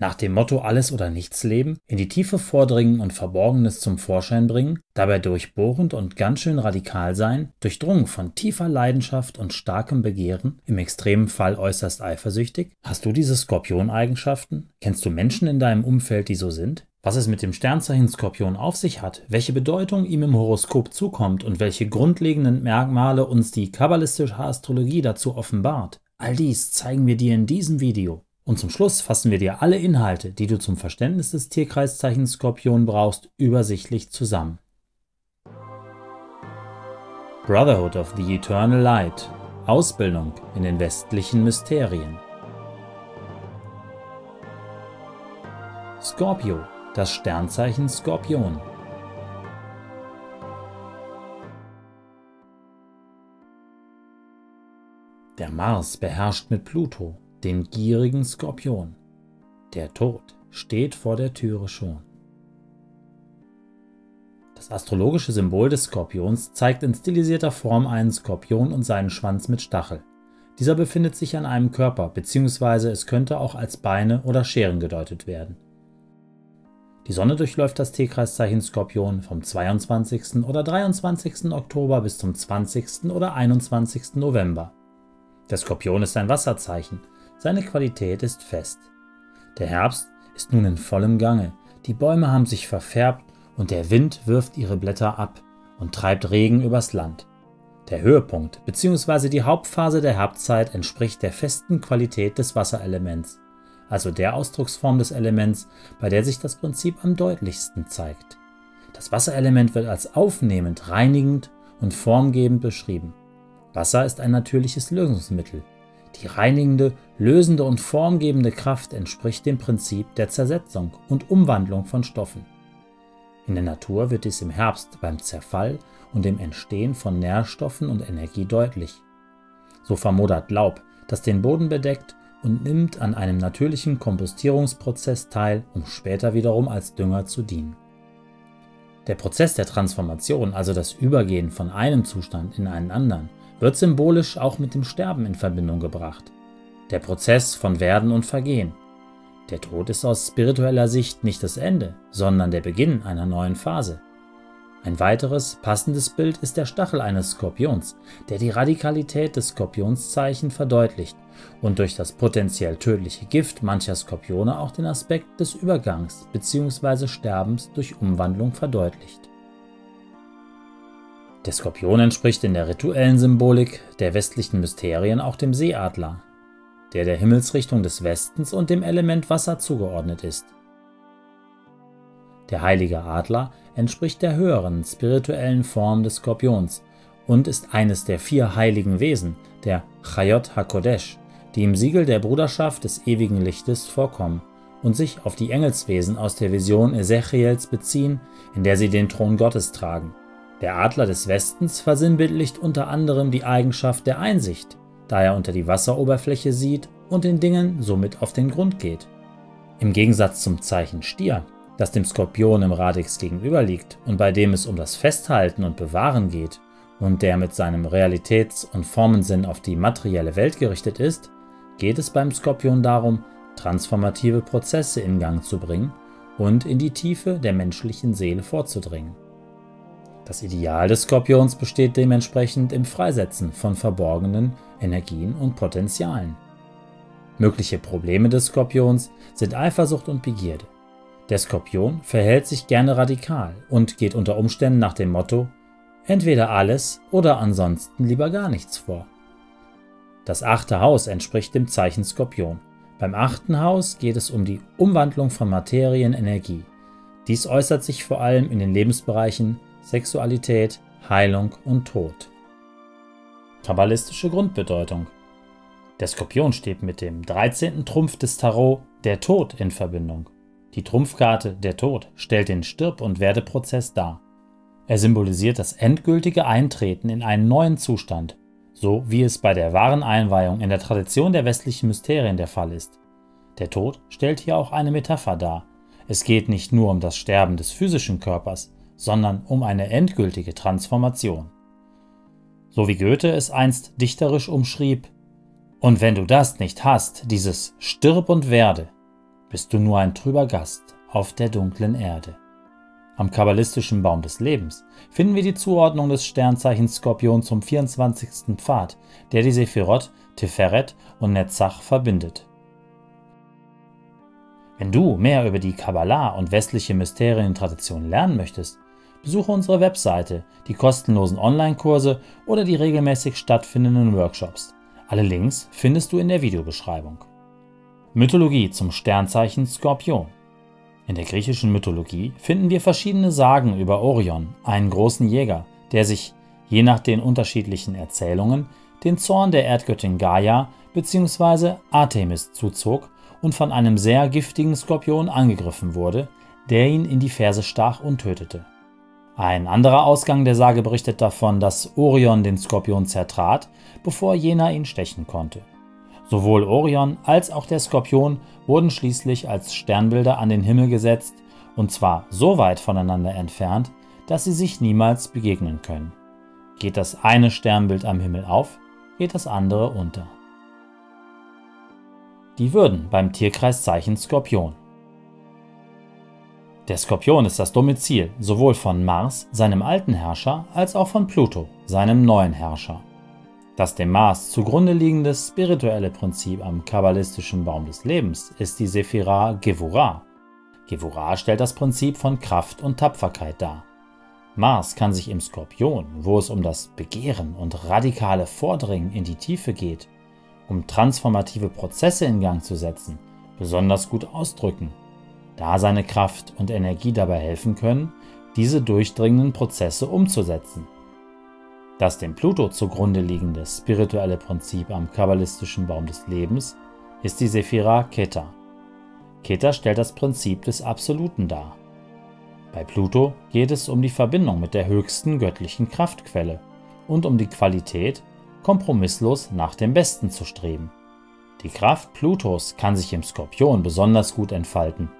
nach dem Motto Alles oder Nichts leben, in die Tiefe vordringen und Verborgenes zum Vorschein bringen, dabei durchbohrend und ganz schön radikal sein, durchdrungen von tiefer Leidenschaft und starkem Begehren, im extremen Fall äußerst eifersüchtig? Hast du diese Skorpion-Eigenschaften? Kennst du Menschen in deinem Umfeld, die so sind? Was es mit dem Sternzeichen Skorpion auf sich hat, welche Bedeutung ihm im Horoskop zukommt und welche grundlegenden Merkmale uns die kabbalistische Astrologie dazu offenbart, all dies zeigen wir dir in diesem Video. Und zum Schluss fassen wir dir alle Inhalte, die du zum Verständnis des Tierkreiszeichens Skorpion brauchst, übersichtlich zusammen. Brotherhood of the Eternal Light – Ausbildung in den westlichen Mysterien. Skorpio – das Sternzeichen Skorpion. Der Mars beherrscht mit Pluto den gierigen Skorpion. Der Tod steht vor der Türe schon. Das astrologische Symbol des Skorpions zeigt in stilisierter Form einen Skorpion und seinen Schwanz mit Stachel. Dieser befindet sich an einem Körper, bzw. es könnte auch als Beine oder Scheren gedeutet werden. Die Sonne durchläuft das Tierkreiszeichen Skorpion vom 22. oder 23. Oktober bis zum 20. oder 21. November. Der Skorpion ist ein Wasserzeichen. Seine Qualität ist fest. Der Herbst ist nun in vollem Gange, die Bäume haben sich verfärbt und der Wind wirft ihre Blätter ab und treibt Regen übers Land. Der Höhepunkt bzw. die Hauptphase der Herbstzeit entspricht der festen Qualität des Wasserelements, also der Ausdrucksform des Elements, bei der sich das Prinzip am deutlichsten zeigt. Das Wasserelement wird als aufnehmend, reinigend und formgebend beschrieben. Wasser ist ein natürliches Lösungsmittel. Die reinigende, lösende und formgebende Kraft entspricht dem Prinzip der Zersetzung und Umwandlung von Stoffen. In der Natur wird dies im Herbst beim Zerfall und dem Entstehen von Nährstoffen und Energie deutlich. So vermodert Laub, das den Boden bedeckt, und nimmt an einem natürlichen Kompostierungsprozess teil, um später wiederum als Dünger zu dienen. Der Prozess der Transformation, also das Übergehen von einem Zustand in einen anderen, wird symbolisch auch mit dem Sterben in Verbindung gebracht. Der Prozess von Werden und Vergehen. Der Tod ist aus spiritueller Sicht nicht das Ende, sondern der Beginn einer neuen Phase. Ein weiteres, passendes Bild ist der Stachel eines Skorpions, der die Radikalität des Skorpionszeichen verdeutlicht und durch das potenziell tödliche Gift mancher Skorpione auch den Aspekt des Übergangs bzw. Sterbens durch Umwandlung verdeutlicht. Der Skorpion entspricht in der rituellen Symbolik der westlichen Mysterien auch dem Seeadler, der der Himmelsrichtung des Westens und dem Element Wasser zugeordnet ist. Der heilige Adler entspricht der höheren spirituellen Form des Skorpions und ist eines der 4 heiligen Wesen, der Chayot HaKodesh, die im Siegel der Bruderschaft des ewigen Lichtes vorkommen und sich auf die Engelswesen aus der Vision Ezechiels beziehen, in der sie den Thron Gottes tragen. Der Adler des Westens versinnbildlicht unter anderem die Eigenschaft der Einsicht, da er unter die Wasseroberfläche sieht und den Dingen somit auf den Grund geht. Im Gegensatz zum Zeichen Stier, das dem Skorpion im Radix gegenüber liegt und bei dem es um das Festhalten und Bewahren geht und der mit seinem Realitäts- und Formensinn auf die materielle Welt gerichtet ist, geht es beim Skorpion darum, transformative Prozesse in Gang zu bringen und in die Tiefe der menschlichen Seele vorzudringen. Das Ideal des Skorpions besteht dementsprechend im Freisetzen von verborgenen Energien und Potenzialen. Mögliche Probleme des Skorpions sind Eifersucht und Begierde. Der Skorpion verhält sich gerne radikal und geht unter Umständen nach dem Motto entweder alles oder ansonsten lieber gar nichts vor. Das 8. Haus entspricht dem Zeichen Skorpion. Beim 8. Haus geht es um die Umwandlung von Materie in Energie. Dies äußert sich vor allem in den Lebensbereichen Sexualität, Heilung und Tod. Kabbalistische Grundbedeutung. Der Skorpion steht mit dem 13. Trumpf des Tarot, der Tod, in Verbindung. Die Trumpfkarte, der Tod, stellt den Stirb- und Werdeprozess dar. Er symbolisiert das endgültige Eintreten in einen neuen Zustand, so wie es bei der wahren Einweihung in der Tradition der westlichen Mysterien der Fall ist. Der Tod stellt hier auch eine Metapher dar. Es geht nicht nur um das Sterben des physischen Körpers, sondern um eine endgültige Transformation. So wie Goethe es einst dichterisch umschrieb: Und wenn du das nicht hast, dieses Stirb und Werde, bist du nur ein trüber Gast auf der dunklen Erde. Am kabbalistischen Baum des Lebens finden wir die Zuordnung des Sternzeichens Skorpion zum 24. Pfad, der die Sephirot, Tiferet und Netzach verbindet. Wenn du mehr über die Kabbalah und westliche Mysterientraditionen lernen möchtest, besuche unsere Webseite, die kostenlosen Online-Kurse oder die regelmäßig stattfindenden Workshops. Alle Links findest du in der Videobeschreibung. Mythologie zum Sternzeichen Skorpion. In der griechischen Mythologie finden wir verschiedene Sagen über Orion, einen großen Jäger, der sich, je nach den unterschiedlichen Erzählungen, den Zorn der Erdgöttin Gaia bzw. Artemis zuzog und von einem sehr giftigen Skorpion angegriffen wurde, der ihn in die Ferse stach und tötete. Ein anderer Ausgang der Sage berichtet davon, dass Orion den Skorpion zertrat, bevor jener ihn stechen konnte. Sowohl Orion als auch der Skorpion wurden schließlich als Sternbilder an den Himmel gesetzt, und zwar so weit voneinander entfernt, dass sie sich niemals begegnen können. Geht das eine Sternbild am Himmel auf, geht das andere unter. Die Würden beim Tierkreiszeichen Skorpion. Der Skorpion ist das Domizil sowohl von Mars, seinem alten Herrscher, als auch von Pluto, seinem neuen Herrscher. Das dem Mars zugrunde liegende spirituelle Prinzip am kabbalistischen Baum des Lebens ist die Sephira Gevurah. Gevurah stellt das Prinzip von Kraft und Tapferkeit dar. Mars kann sich im Skorpion, wo es um das Begehren und radikale Vordringen in die Tiefe geht, um transformative Prozesse in Gang zu setzen, besonders gut ausdrücken, da seine Kraft und Energie dabei helfen können, diese durchdringenden Prozesse umzusetzen. Das dem Pluto zugrunde liegende spirituelle Prinzip am kabbalistischen Baum des Lebens ist die Sephira Keter. Keter stellt das Prinzip des Absoluten dar. Bei Pluto geht es um die Verbindung mit der höchsten göttlichen Kraftquelle und um die Qualität, kompromisslos nach dem Besten zu streben. Die Kraft Plutos kann sich im Skorpion besonders gut entfalten,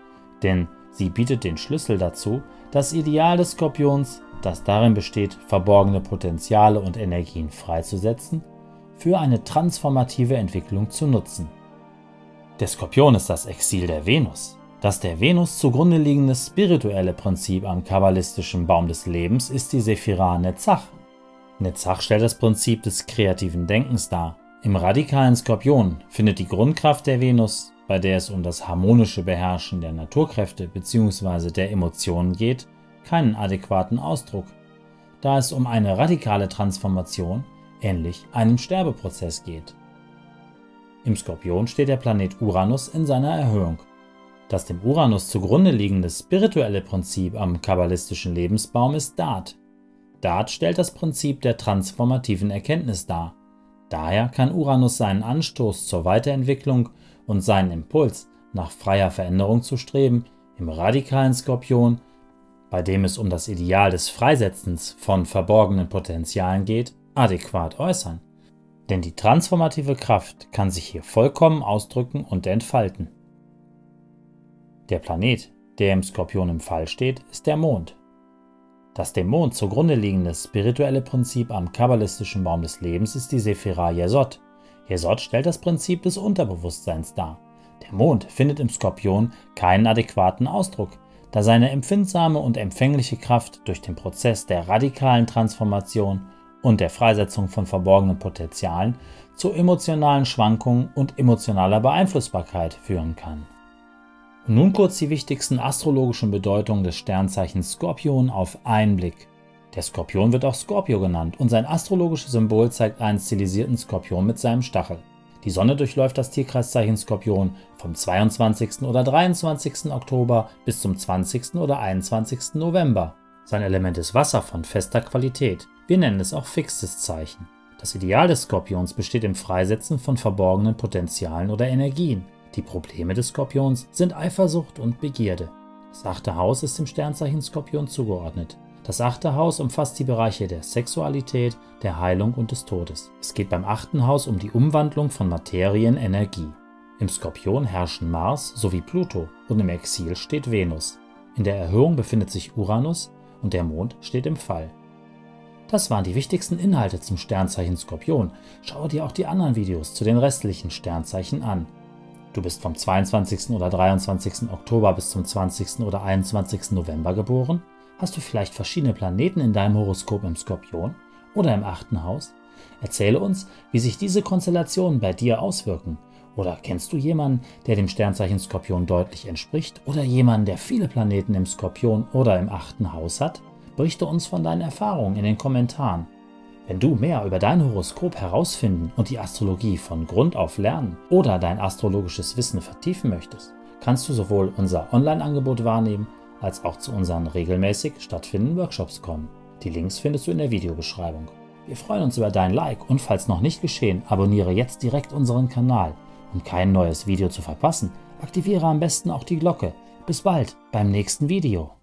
denn sie bietet den Schlüssel dazu, das Ideal des Skorpions, das darin besteht, verborgene Potenziale und Energien freizusetzen, für eine transformative Entwicklung zu nutzen. Der Skorpion ist das Exil der Venus. Das der Venus zugrunde liegende spirituelle Prinzip am kabbalistischen Baum des Lebens ist die Sephira Netzach. Netzach stellt das Prinzip des kreativen Denkens dar. Im radikalen Skorpion findet die Grundkraft der Venus, bei der es um das harmonische Beherrschen der Naturkräfte bzw. der Emotionen geht, keinen adäquaten Ausdruck, da es um eine radikale Transformation, ähnlich einem Sterbeprozess geht. Im Skorpion steht der Planet Uranus in seiner Erhöhung. Das dem Uranus zugrunde liegende spirituelle Prinzip am kabbalistischen Lebensbaum ist Dat. Dat stellt das Prinzip der transformativen Erkenntnis dar. Daher kann Uranus seinen Anstoß zur Weiterentwicklung und seinen Impuls, nach freier Veränderung zu streben, im radikalen Skorpion, bei dem es um das Ideal des Freisetzens von verborgenen Potenzialen geht, adäquat äußern. Denn die transformative Kraft kann sich hier vollkommen ausdrücken und entfalten. Der Planet, der im Skorpion im Fall steht, ist der Mond. Das dem Mond zugrunde liegende spirituelle Prinzip am kabbalistischen Baum des Lebens ist die Sephira Yesod. Yesod stellt das Prinzip des Unterbewusstseins dar. Der Mond findet im Skorpion keinen adäquaten Ausdruck, da seine empfindsame und empfängliche Kraft durch den Prozess der radikalen Transformation und der Freisetzung von verborgenen Potenzialen zu emotionalen Schwankungen und emotionaler Beeinflussbarkeit führen kann. Und nun kurz die wichtigsten astrologischen Bedeutungen des Sternzeichens Skorpion auf einen Blick. Der Skorpion wird auch Skorpio genannt und sein astrologisches Symbol zeigt einen stilisierten Skorpion mit seinem Stachel. Die Sonne durchläuft das Tierkreiszeichen Skorpion vom 22. oder 23. Oktober bis zum 20. oder 21. November. Sein Element ist Wasser von fester Qualität. Wir nennen es auch fixes Zeichen. Das Ideal des Skorpions besteht im Freisetzen von verborgenen Potenzialen oder Energien. Die Probleme des Skorpions sind Eifersucht und Begierde. Das 8. Haus ist dem Sternzeichen Skorpion zugeordnet. Das 8. Haus umfasst die Bereiche der Sexualität, der Heilung und des Todes. Es geht beim 8. Haus um die Umwandlung von Materie in Energie. Im Skorpion herrschen Mars sowie Pluto und im Exil steht Venus. In der Erhöhung befindet sich Uranus und der Mond steht im Fall. Das waren die wichtigsten Inhalte zum Sternzeichen Skorpion. Schau dir auch die anderen Videos zu den restlichen Sternzeichen an. Du bist vom 22. oder 23. Oktober bis zum 20. oder 21. November geboren? Hast du vielleicht verschiedene Planeten in deinem Horoskop im Skorpion oder im 8. Haus? Erzähle uns, wie sich diese Konstellationen bei dir auswirken. Oder kennst du jemanden, der dem Sternzeichen Skorpion deutlich entspricht? Oder jemanden, der viele Planeten im Skorpion oder im 8. Haus hat? Berichte uns von deinen Erfahrungen in den Kommentaren. Wenn du mehr über dein Horoskop herausfinden und die Astrologie von Grund auf lernen oder dein astrologisches Wissen vertiefen möchtest, kannst du sowohl unser Online-Angebot wahrnehmen, als auch zu unseren regelmäßig stattfindenden Workshops kommen. Die Links findest du in der Videobeschreibung. Wir freuen uns über dein Like und falls noch nicht geschehen, abonniere jetzt direkt unseren Kanal. Um kein neues Video zu verpassen, aktiviere am besten auch die Glocke. Bis bald beim nächsten Video.